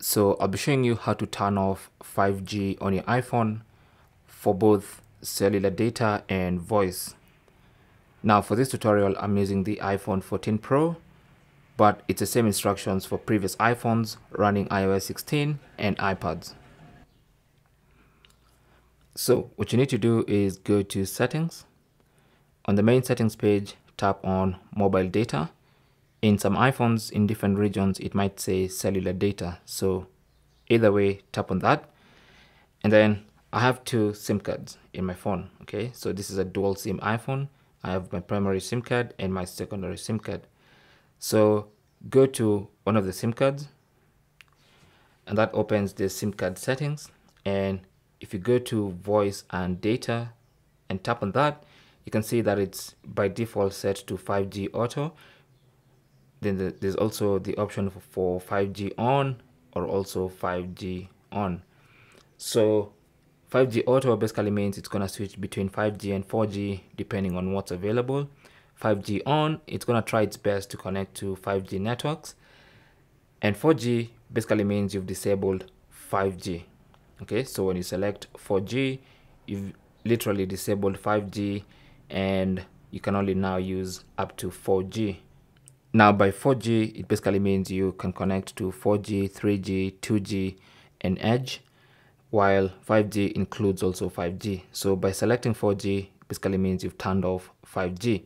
So I'll be showing you how to turn off 5G on your iPhone for both cellular data and voice. Now for this tutorial, I'm using the iPhone 14 Pro, but it's the same instructions for previous iPhones running iOS 16 and iPads. So what you need to do is go to settings. On the main settings page, tap on mobile data. In some iPhones in different regions, it might say cellular data. So either way, tap on that. And then I have two SIM cards in my phone. Okay, so this is a dual SIM iPhone. I have my primary SIM card and my secondary SIM card. So go to one of the SIM cards, and that opens the SIM card settings. And if you go to voice and data and tap on that, you can see that it's by default set to 5G auto. Then there's also the option for 5G on or also 5G on. So 5G auto basically means it's going to switch between 5G and 4G depending on what's available. 5G on, it's going to try its best to connect to 5G networks. And 4G basically means you've disabled 5G. Okay, so when you select 4G, you've literally disabled 5G and you can only now use up to 4G. Now by 4G, it basically means you can connect to 4G, 3G, 2G and Edge, while 5G includes also 5G. So by selecting 4G, it basically means you've turned off 5G.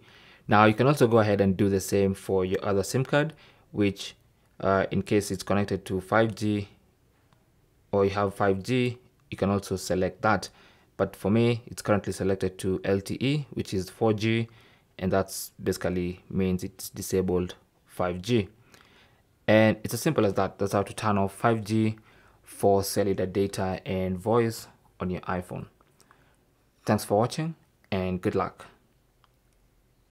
Now you can also go ahead and do the same for your other SIM card, which in case it's connected to 5G, or you have 5G, you can also select that. But for me, it's currently selected to LTE, which is 4G, and that's basically means it's disabled 5G. And it's as simple as that. That's how to turn off 5G for cellular data and voice on your iPhone. Thanks for watching and good luck.